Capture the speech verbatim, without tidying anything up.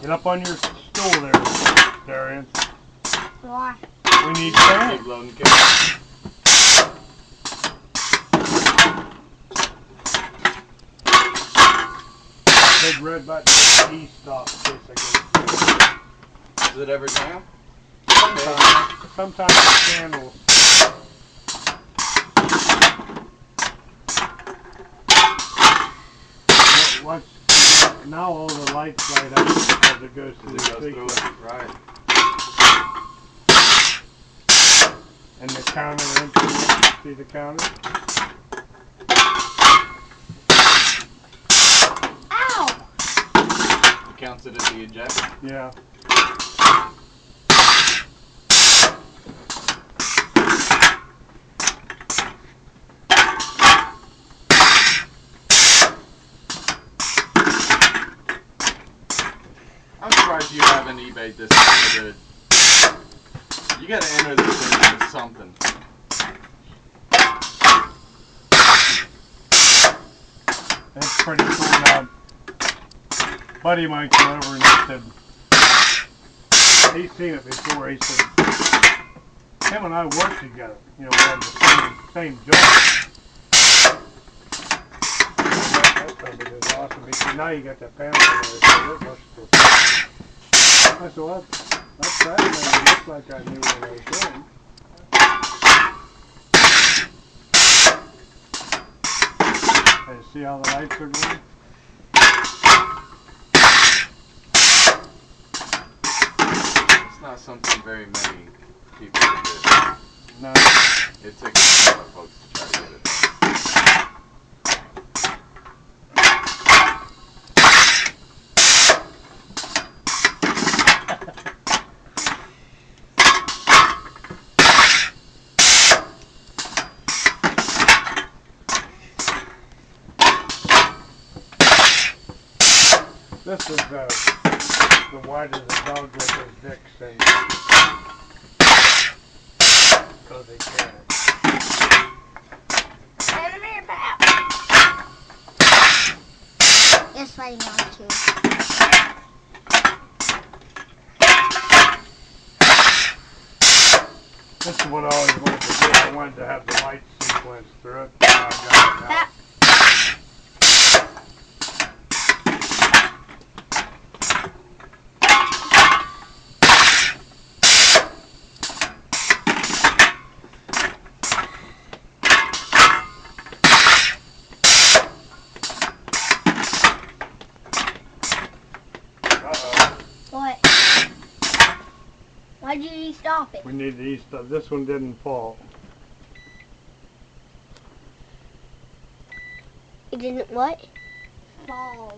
Get up on your stool there, Darian. Why? We need carrots. Big red button, E stop, basically. Is it ever down? Sometimes. Sometimes it's candles. Once, now all the lights light up as it goes through the it. Right. And the counter empty. See the counter? Ow! It counts it as the eject? Yeah. You haven't eBayed this good. You gotta enter this thing with something. That's pretty cool. Now, buddy of mine came over and he said, he's seen it before. He said, him and I worked together. You know, we had the same, same job. That company is awesome. He said, now you got that panel over there. So that must be cool. I said, well, that's that thing looks like I knew what I was doing. Hey, see how the lights are going? It's not something very many people do. No. It takes a lot of folks to try to get it. This is uh, the wide of the dog with his dick thing. So they can. Turn the mirror back. It's lighting on too. This is what I always wanted to do. I wanted to have the light sequence through it. And I got it now. Why did you stop it? We need to stop. This one didn't fall. It didn't what? Fall.